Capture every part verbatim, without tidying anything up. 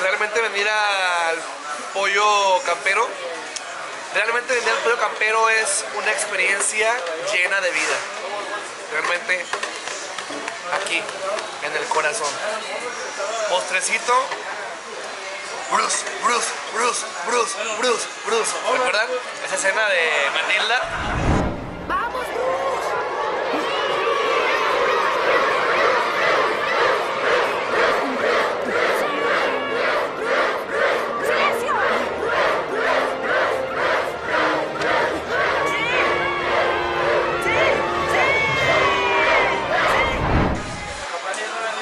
Realmente venir al Pollo Campero, realmente venir al Pollo Campero es una experiencia llena de vida. Realmente aquí, en el corazón. Postrecito. Bruce, Bruce, Bruce, Bruce, Bruce, Bruce. ¿Recuerdan esa escena de Manila?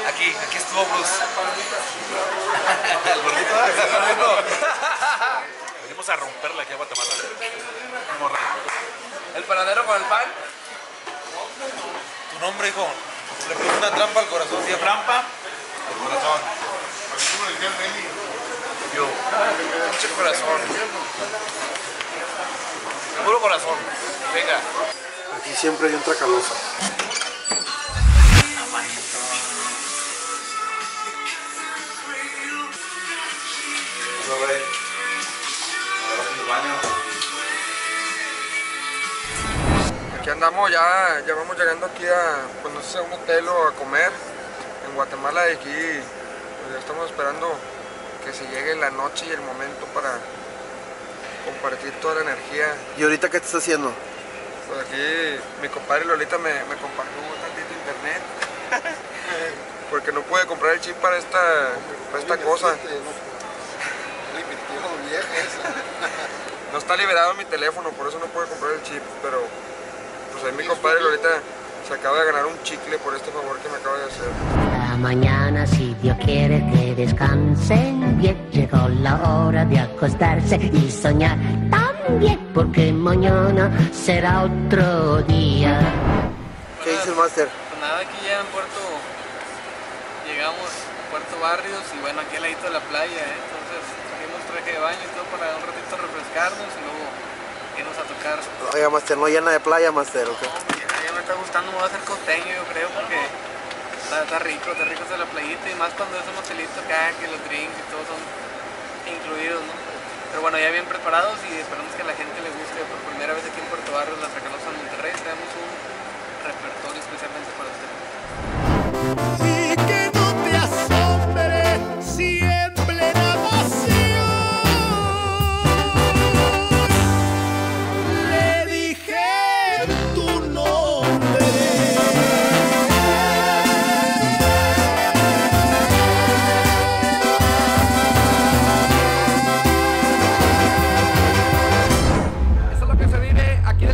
Aquí estuvo Bruce. El gordito, el gordito. Venimos a romperla aquí a Guatemala. El panadero con el pan. Tu nombre, hijo. Le puso una trampa al corazón. ¿Sí? Trampa al corazón. Yo. Pinche corazón. Puro corazón. Venga. Aquí siempre hay un tracalosa. Aquí andamos ya, ya vamos llegando aquí a, pues no sé, a un hotel o a comer en Guatemala, y aquí pues ya estamos esperando que se llegue la noche y el momento para compartir toda la energía. ¿Y ahorita qué estás haciendo? Pues aquí mi compadre Lolita me, me compartió un tantito internet porque no pude comprar el chip para esta, para esta cosa. No está liberado mi teléfono, por eso no puedo comprar el chip, pero pues ahí mi compadre Lolita se acaba de ganar un chicle por este favor que me acaba de hacer. La mañana, si Dios quiere que descansen bien, llegó la hora de acostarse y soñar también, porque mañana será otro día. ¿Qué dice el máster? Pues nada, aquí ya en Puerto, llegamos a Puerto Barrios y bueno, aquí al ladito de la playa, ¿eh? Entonces traje de baño y todo para un ratito refrescarnos y luego irnos a tocar. Oiga, Master, ¿no llena de playa, Master? ¿O qué? No, ya me está gustando, me voy a hacer costeño, yo creo, porque está, está rico, está rico hacer la playita, y más cuando es un hotelito acá, que los drinks y todo son incluidos, ¿no? Pero bueno, ya bien preparados y esperamos que a la gente le guste. Por primera vez aquí en Puerto Barrios, la Tracalosa en Monterrey, traemos un repertorio especialmente para ustedes.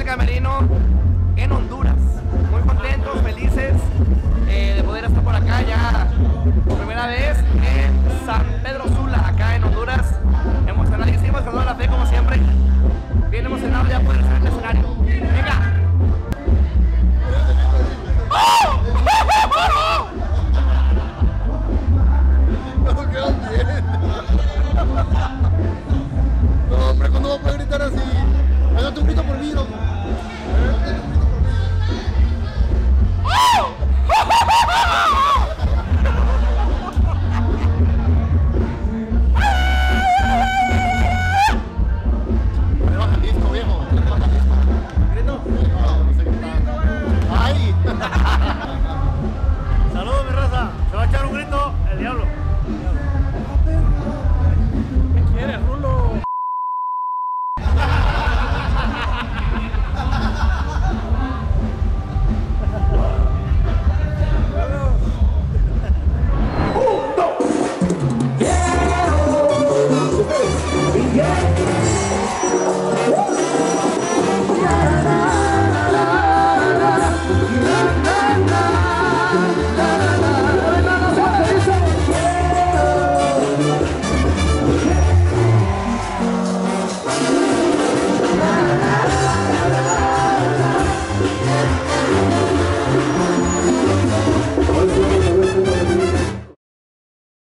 Camerino